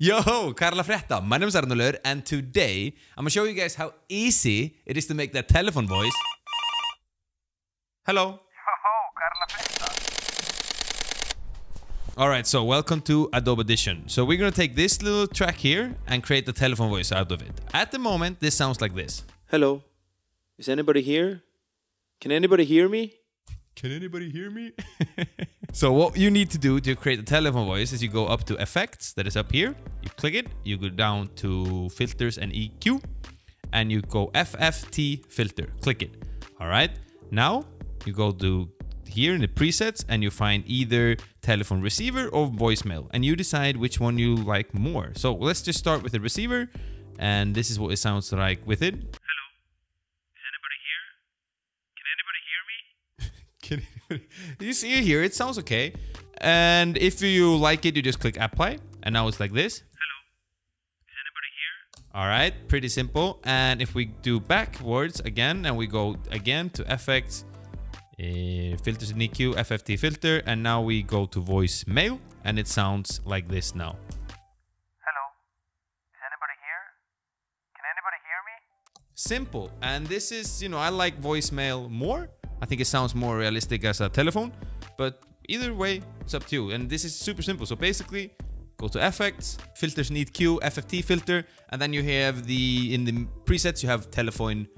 Yo, Karla Fretta, my name is Arnoldur, and today I'm gonna show you guys how easy it is to make that telephone voice. Hello. Yo, Karla Fretta. Alright, so welcome to Adobe Audition. So we're gonna take this little track here and create the telephone voice out of it. At the moment, this sounds like this. Hello. Is anybody here? Can anybody hear me? Can anybody hear me? So what you need to do to create a telephone voice is you go up to effects, that is up here. You click it, you go down to filters and EQ, and you go FFT filter, click it. All right, now you go to here in the presets and you find either telephone receiver or voicemail, and you decide which one you like more. So let's just start with the receiver, and this is what it sounds like with it. Hello, is anybody here? Can anybody hear me? You see here, it sounds okay. And if you like it, you just click apply. And now it's like this. Hello, is anybody here? All right, pretty simple. And if we do backwards again, and we go again to effects, filters and EQ, FFT filter. And now we go to voicemail, and it sounds like this now. Hello, is anybody here? Can anybody hear me? Simple. And this is, you know, I like voicemail more. I think it sounds more realistic as a telephone, but either way, it's up to you. And this is super simple. So basically, go to effects, filters and EQ, FFT filter, and then you have in the presets, you have telephone,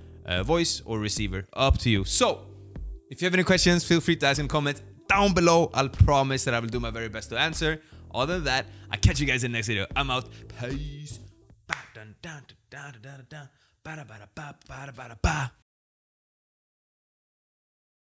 voice or receiver, up to you. So if you have any questions, feel free to ask in comments down below. I'll promise that I will do my very best to answer. Other than that, I'll catch you guys in the next video. I'm out. Peace.